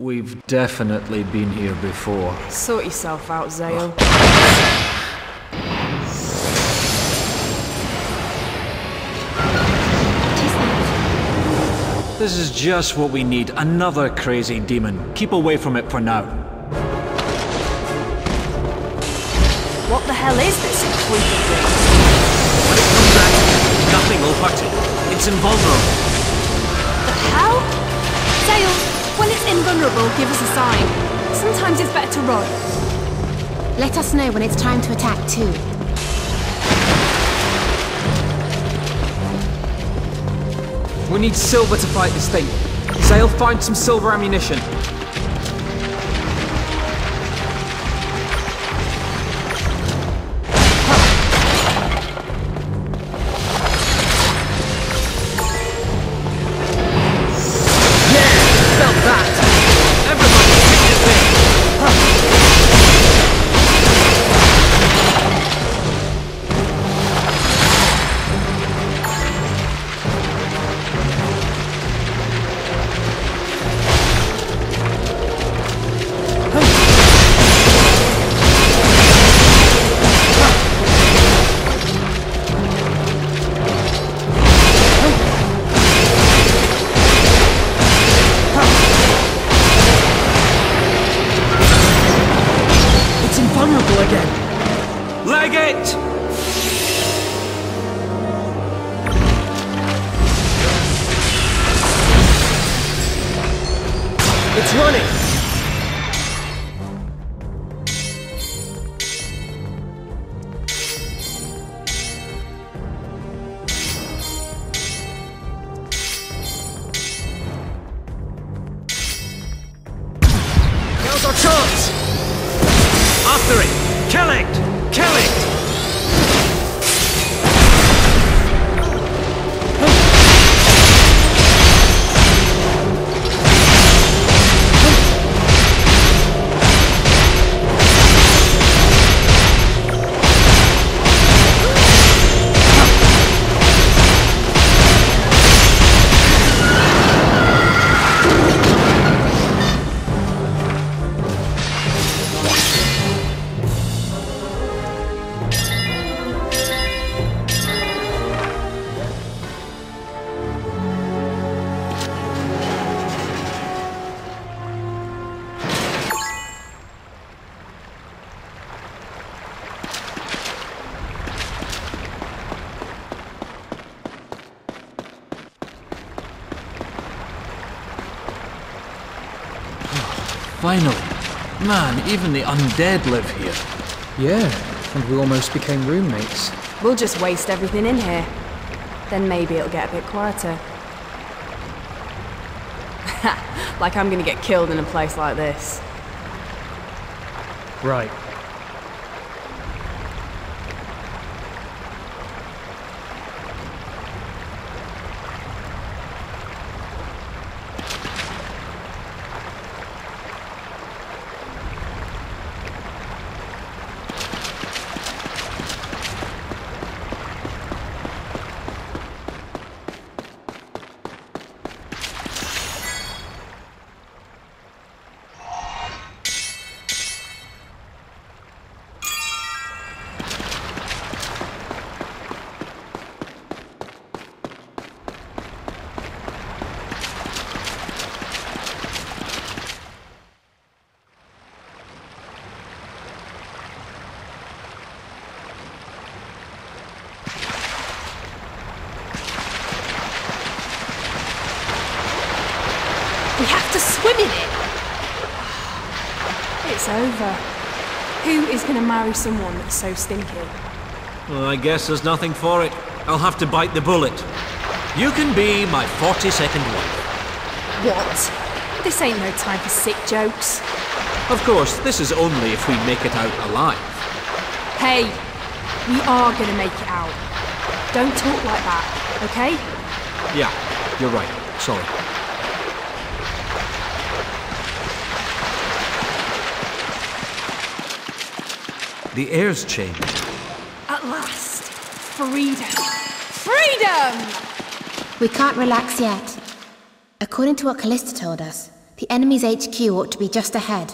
We've definitely been here before. Sort yourself out, Zael. This is just what we need. Another crazy demon. Keep away from it for now. What the hell is this creepy thing? When it comes back, nothing will hurt it. It's invulnerable. The hell? Zael, when it's invulnerable, give us a sign. Sometimes it's better to run. Let us know when it's time to attack too. We need silver to fight this thing. Zael, find some silver ammunition. Yeah, felt that. Everybody take this thing. It's running! Now's our chance! After it! Kill it! Kill it! Finally. Man, even the undead live here. Yeah, and we almost became roommates. We'll just waste everything in here. Then maybe it'll get a bit quieter. Like I'm gonna get killed in a place like this. Right. We have to swim in it! It's over. Who is going to marry someone that's so stinky? Well, I guess there's nothing for it. I'll have to bite the bullet. You can be my 42nd wife. What? This ain't no time for sick jokes. Of course, this is only if we make it out alive. Hey, we are going to make it out. Don't talk like that, okay? Yeah, you're right. Sorry. The air's changed. At last, freedom. Freedom! We can't relax yet. According to what Callista told us, The enemy's HQ ought to be just ahead.